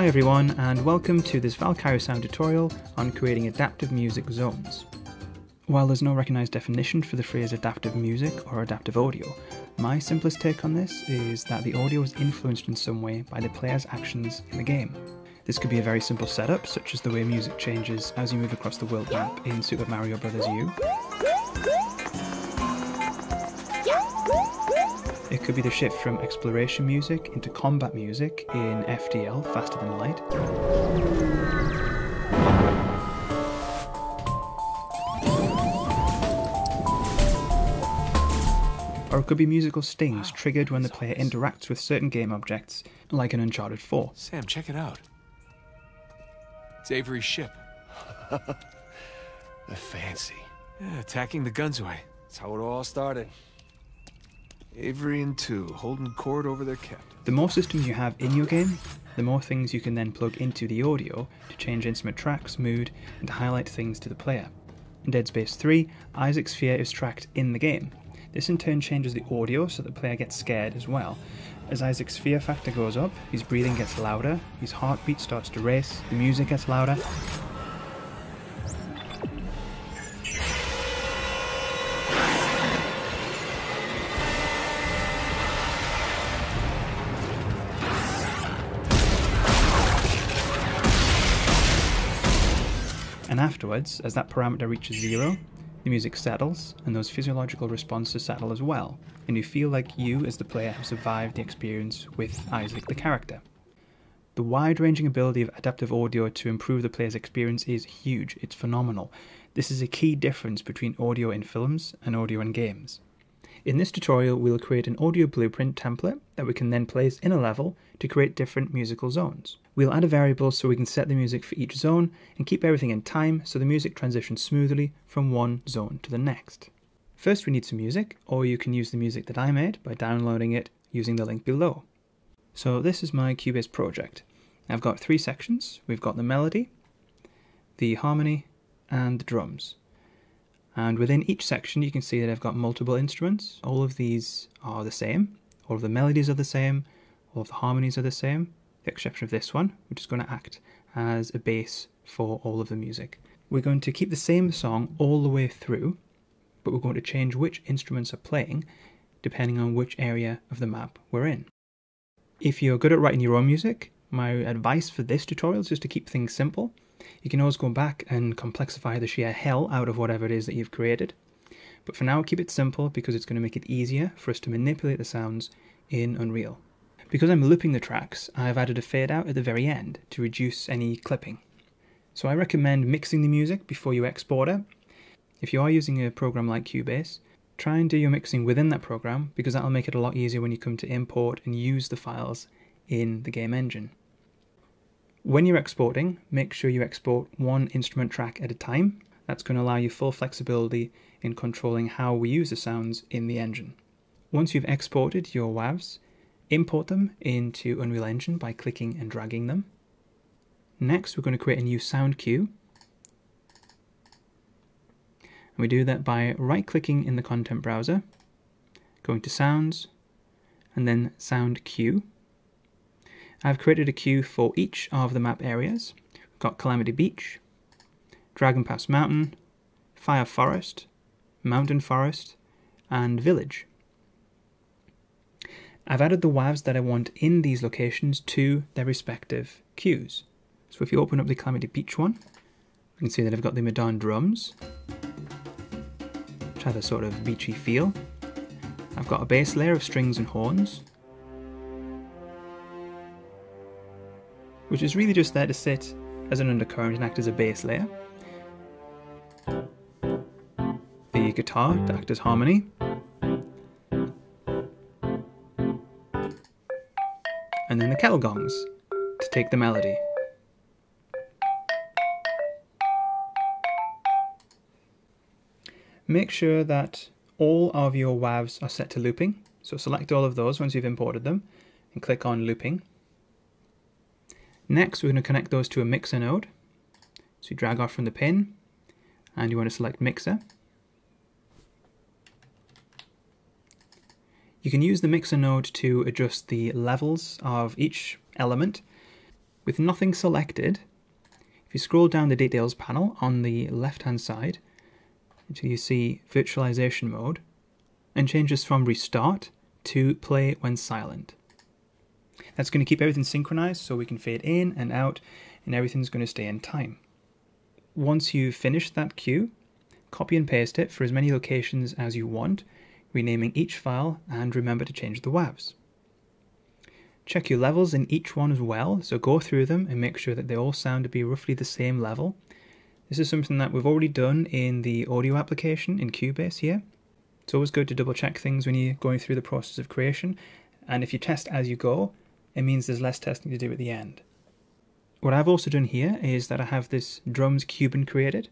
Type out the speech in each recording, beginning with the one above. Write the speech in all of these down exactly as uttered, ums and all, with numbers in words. Hi everyone, and welcome to this Valkyrie Sound tutorial on creating adaptive music zones. While there's no recognized definition for the phrase adaptive music or adaptive audio, my simplest take on this is that the audio is influenced in some way by the player's actions in the game. This could be a very simple setup, such as the way music changes as you move across the world map in Super Mario Bros. U. It could be the shift from exploration music into combat music in F D L, Faster Than Light. Or it could be musical stings triggered when the player interacts with certain game objects, like in Uncharted four. Sam, check it out. It's Avery's ship. The fancy. Yeah, attacking the guns away. That's how it all started. Avery and two, holding court over their captain. The more systems you have in your game, the more things you can then plug into the audio to change instrument tracks, mood, and to highlight things to the player. In Dead Space three, Isaac's fear is tracked in the game. This in turn changes the audio so the player gets scared as well. As Isaac's fear factor goes up, his breathing gets louder, his heartbeat starts to race, the music gets louder. And afterwards, as that parameter reaches zero, the music settles, and those physiological responses settle as well, and you feel like you, as the player, have survived the experience with Isaac the character. The wide-ranging ability of adaptive audio to improve the player's experience is huge, it's phenomenal. This is a key difference between audio in films and audio in games. In this tutorial, we'll create an audio blueprint template that we can then place in a level to create different musical zones. We'll add a variable so we can set the music for each zone and keep everything in time so the music transitions smoothly from one zone to the next. First, we need some music, or you can use the music that I made by downloading it using the link below. So this is my Cubase project. I've got three sections. We've got the melody, the harmony, and the drums. And within each section you can see that I've got multiple instruments. All of these are the same, all of the melodies are the same, all of the harmonies are the same, with the exception of this one, which is going to act as a base for all of the music. We're going to keep the same song all the way through, but we're going to change which instruments are playing depending on which area of the map we're in. If you're good at writing your own music, my advice for this tutorial is just to keep things simple. You can always go back and complexify the sheer hell out of whatever it is that you've created. But for now, keep it simple because it's going to make it easier for us to manipulate the sounds in Unreal. Because I'm looping the tracks, I've added a fade out at the very end to reduce any clipping. So I recommend mixing the music before you export it. If you are using a program like Cubase, try and do your mixing within that program because that'll make it a lot easier when you come to import and use the files in the game engine. When you're exporting, make sure you export one instrument track at a time. That's going to allow you full flexibility in controlling how we use the sounds in the engine. Once you've exported your W A Vs, import them into Unreal Engine by clicking and dragging them. Next, we're going to create a new sound cue. And we do that by right-clicking in the content browser, going to Sounds, and then Sound Cue. I've created a cue for each of the map areas. We've got Calamity Beach, Dragon Pass Mountain, Fire Forest, Mountain Forest, and Village. I've added the W A Vs that I want in these locations to their respective cues. So if you open up the Calamity Beach one, you can see that I've got the Madan drums, which have a sort of beachy feel. I've got a bass layer of strings and horns, which is really just there to sit as an undercurrent and act as a bass layer. The guitar to act as harmony. And then the kettle gongs to take the melody. Make sure that all of your W A Vs are set to looping. So select all of those once you've imported them and click on looping. Next, we're going to connect those to a mixer node. So you drag off from the pin, and you want to select mixer. You can use the mixer node to adjust the levels of each element. with nothing selected, if you scroll down the details panel on the left-hand side until you see virtualization mode, and change this from restart to play when silent. That's going to keep everything synchronized so we can fade in and out and everything's going to stay in time. Once you've finished that cue, copy and paste it for as many locations as you want, renaming each file, and remember to change the W A Vs. Check your levels in each one as well, so go through them and make sure that they all sound to be roughly the same level. This is something that we've already done in the audio application in Cubase here. It's always good to double check things when you're going through the process of creation, and if you test as you go, it means there's less testing to do at the end. What I've also done here is that I have this drums Cuban created.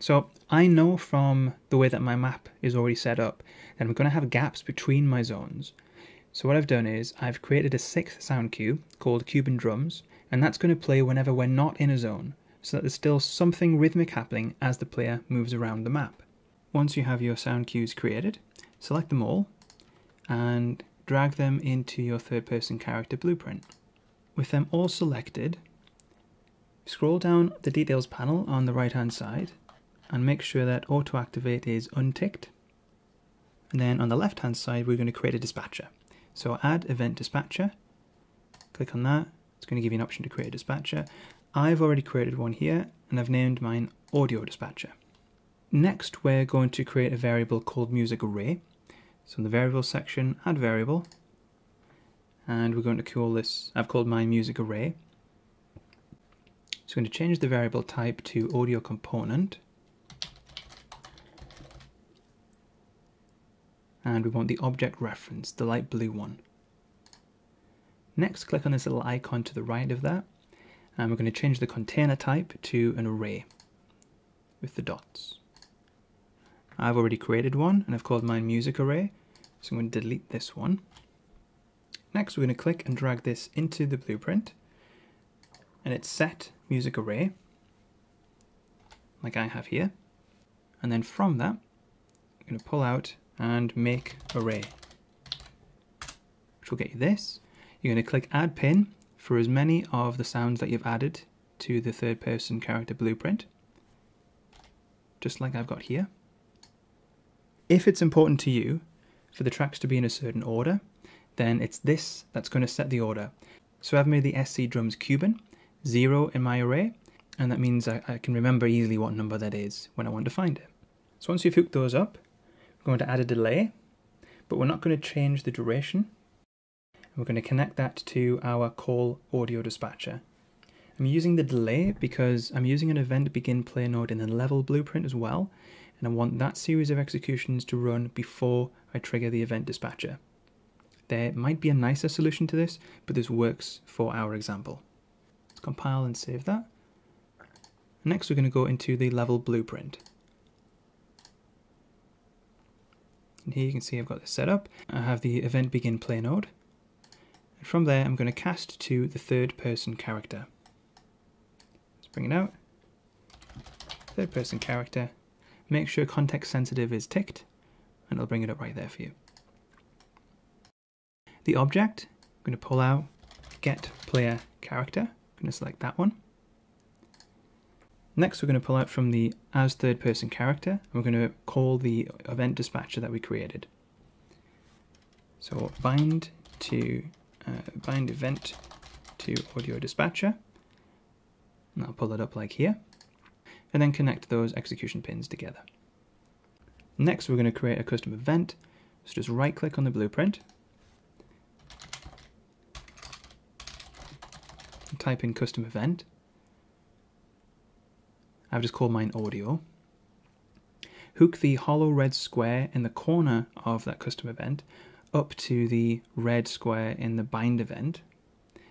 So I know from the way that my map is already set up that I'm going to have gaps between my zones. So what I've done is I've created a sixth sound cue called Cuban Drums, and that's going to play whenever we're not in a zone, so that there's still something rhythmic happening as the player moves around the map. Once you have your sound cues created, select them all and drag them into your third-person character blueprint. With them all selected, scroll down the details panel on the right-hand side and make sure that auto-activate is unticked. And then on the left-hand side, we're going to create a dispatcher. So add event dispatcher, click on that. It's going to give you an option to create a dispatcher. I've already created one here and I've named mine audio dispatcher. Next, we're going to create a variable called music array. So in the variable section, add variable. And we're going to call this, I've called mine music array. So I'm going to change the variable type to audio component. And we want the object reference, the light blue one. Next, click on this little icon to the right of that, and we're going to change the container type to an array with the dots. I've already created one, and I've called mine music array, so I'm going to delete this one. Next, we're going to click and drag this into the blueprint, and it's set music array, like I have here. And then from that, I'm going to pull out and make array, which will get you this. You're going to click add pin for as many of the sounds that you've added to the third person character blueprint, just like I've got here. If it's important to you for the tracks to be in a certain order, then it's this that's going to set the order. So I've made the S C drums Cuban, zero in my array, and that means I, I can remember easily what number that is when I want to find it. So once you've hooked those up, going to add a delay, but we're not going to change the duration. We're going to connect that to our call audio dispatcher. I'm using the delay because I'm using an event begin play node in the level blueprint as well, and I want that series of executions to run before I trigger the event dispatcher. There might be a nicer solution to this, but this works for our example. Let's compile and save that. Next, we're going to go into the level blueprint. And here you can see I've got this set up. I have the event begin play node. And from there, I'm going to cast to the third person character. Let's bring it out. Third person character. Make sure context sensitive is ticked, and it'll bring it up right there for you. The object, I'm going to pull out get player character. I'm going to select that one. Next, we're going to pull out from the as third person character, and we're going to call the event dispatcher that we created. So bind to uh, bind event to audio dispatcher, and I'll pull it up like here, and then connect those execution pins together. Next, we're going to create a custom event. So just right click on the blueprint, and type in custom event. I've just called mine audio. Hook the hollow red square in the corner of that custom event up to the red square in the bind event.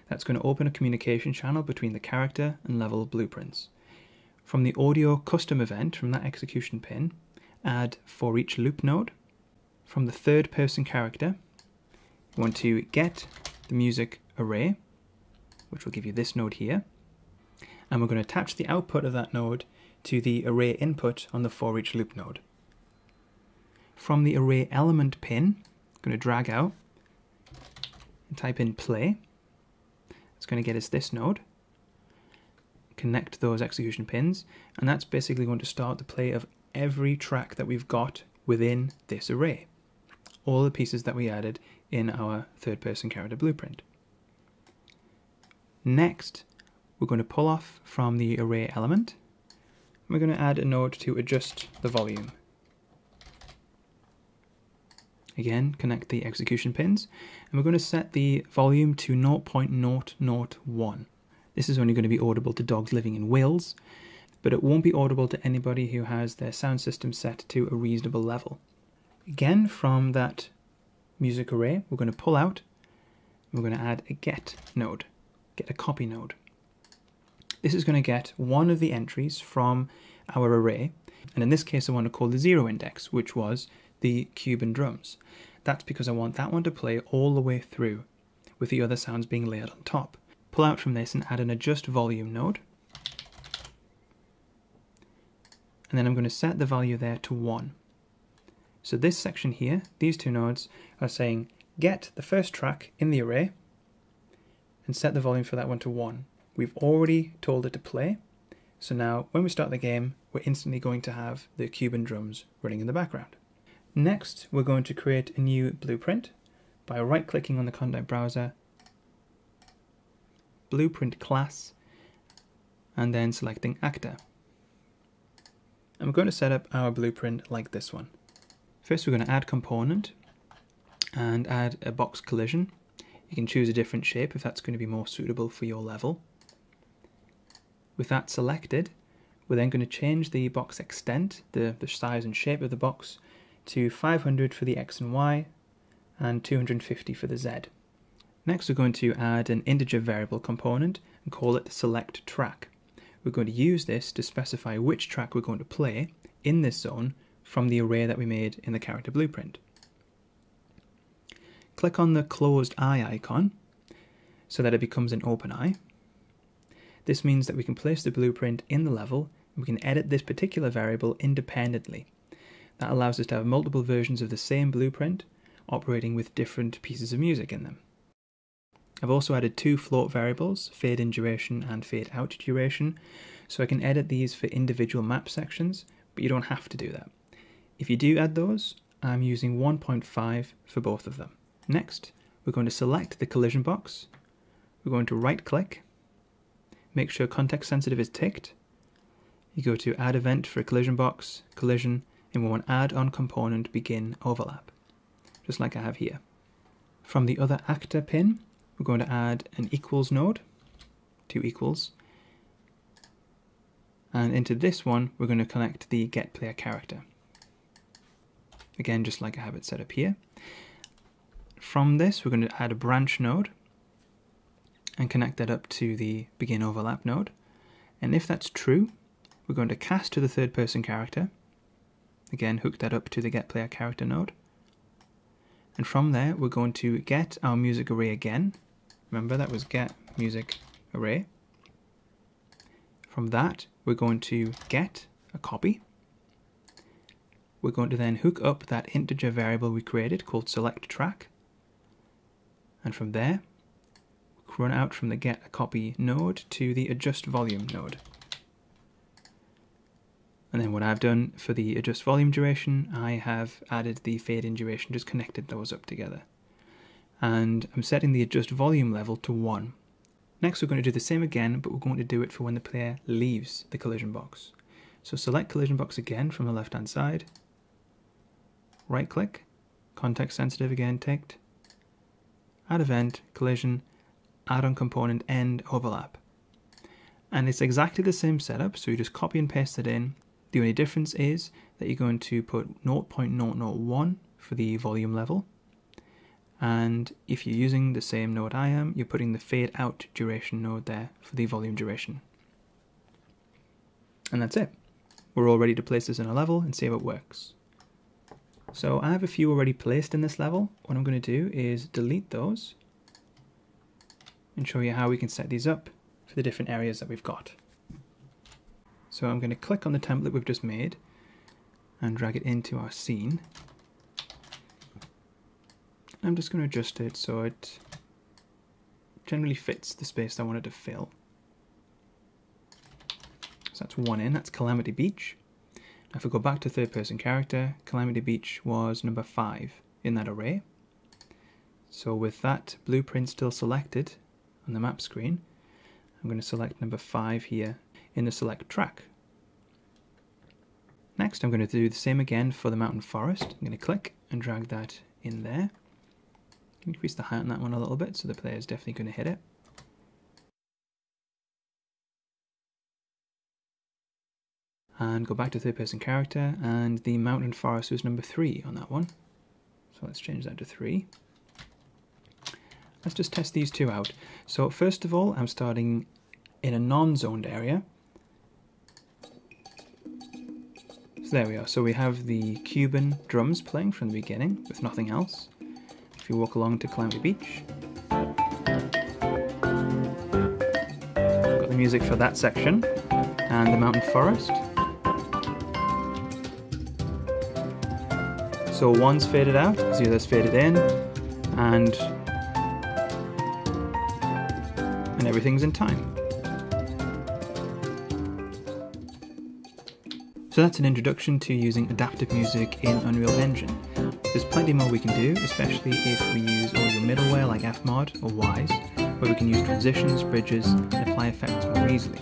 That's going to open a communication channel between the character and level blueprints. From the audio custom event, from that execution pin, add for each loop node. From the third person character, you want to get the music array, which will give you this node here. And we're going to attach the output of that node to the array input on the for each loop node. From the array element pin, I'm going to drag out and type in play. It's going to get us this node. connect those execution pins, and that's basically going to start the play of every track that we've got within this array, all the pieces that we added in our third-person character blueprint. Next, we're going to pull off from the array element, and we're going to add a node to adjust the volume. Again, connect the execution pins, and we're going to set the volume to zero point zero zero one. This is only going to be audible to dogs living in Wales, but it won't be audible to anybody who has their sound system set to a reasonable level. Again, from that music array, we're going to pull out, we're going to add a get node, get a copy node. This is going to get one of the entries from our array, and in this case I want to call the zero index, which was the Cuban drums. That's because I want that one to play all the way through, with the other sounds being layered on top. Pull out from this and add an adjust volume node, and then I'm going to set the value there to one. So this section here, these two nodes, are saying get the first track in the array and set the volume for that one to one. We've already told it to play, so now when we start the game, we're instantly going to have the Cuban drums running in the background. Next, we're going to create a new blueprint by right-clicking on the content browser, blueprint class, and then selecting actor. And we're going to set up our blueprint like this one. First, we're going to add component and add a box collision. You can choose a different shape if that's going to be more suitable for your level. With that selected, we're then going to change the box extent, the, the size and shape of the box, to five hundred for the X and Y and two hundred fifty for the Z. Next, we're going to add an integer variable component and call it select track. We're going to use this to specify which track we're going to play in this zone from the array that we made in the character blueprint. Click on the closed eye icon so that it becomes an open eye. This means that we can place the blueprint in the level and we can edit this particular variable independently. That allows us to have multiple versions of the same blueprint operating with different pieces of music in them. I've also added two float variables, fade in duration and fade out duration, so I can edit these for individual map sections, but you don't have to do that. If you do add those, I'm using one point five for both of them. Next, we're going to select the collision box, we're going to right click, make sure context sensitive is ticked, you go to add event for a collision box, collision, and we want add on component begin overlap, just like I have here. From the other actor pin, we're going to add an equals node, two equals, and into this one, we're going to connect the get player character. Again, just like I have it set up here. From this, we're going to add a branch node and connect that up to the begin overlap node. And if that's true, we're going to cast to the third person character. Again, hook that up to the get player character node. And from there, we're going to get our music array again. Remember, that was get music array. From that, we're going to get a copy. We're going to then hook up that integer variable we created called select track. And from there, run out from the get a copy node to the adjust volume node. And then what I've done for the adjust volume duration, I have added the fade in duration, just connected those up together. And I'm setting the adjust volume level to one. Next, we're going to do the same again, but we're going to do it for when the player leaves the collision box. So select collision box again from the left-hand side, right click, context sensitive again ticked, add event, collision, add on component, end overlap. And it's exactly the same setup, so you just copy and paste it in. The only difference is that you're going to put zero point zero zero one for the volume level. And if you're using the same node I am, you're putting the fade out duration node there for the volume duration. And that's it. We're all ready to place this in a level and see how it works. So I have a few already placed in this level. What I'm going to do is delete those and show you how we can set these up for the different areas that we've got. So I'm going to click on the template we've just made and drag it into our scene. I'm just going to adjust it so it generally fits the space I want it to fill. So that's one in, that's Calamity Beach. Now if we go back to third person character, Calamity Beach was number five in that array. So with that blueprint still selected on the map screen, I'm going to select number five here in the select track. Next I'm going to do the same again for the Mountain Forest. I'm going to click and drag that in there. Increase the height on that one a little bit so the player is definitely going to hit it. And go back to third person character, and the Mountain Forest was number three on that one. So let's change that to three. Let's just test these two out. So first of all, I'm starting in a non-zoned area. So there we are. So we have the Cuban drums playing from the beginning with nothing else. If you walk along to Calamity Beach. Got the music for that section and the Mountain Forest. So one's faded out, the other's faded in, and and everything's in time. So that's an introduction to using adaptive music in Unreal Engine. There's plenty more we can do, especially if we use audio middleware like F MOD or Wwise, where we can use transitions, bridges, and apply effects more easily.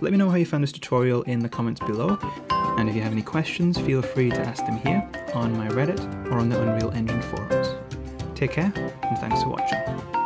Let me know how you found this tutorial in the comments below, and if you have any questions, feel free to ask them here, on my Reddit, or on the Unreal Engine forums. Take care, and thanks for watching.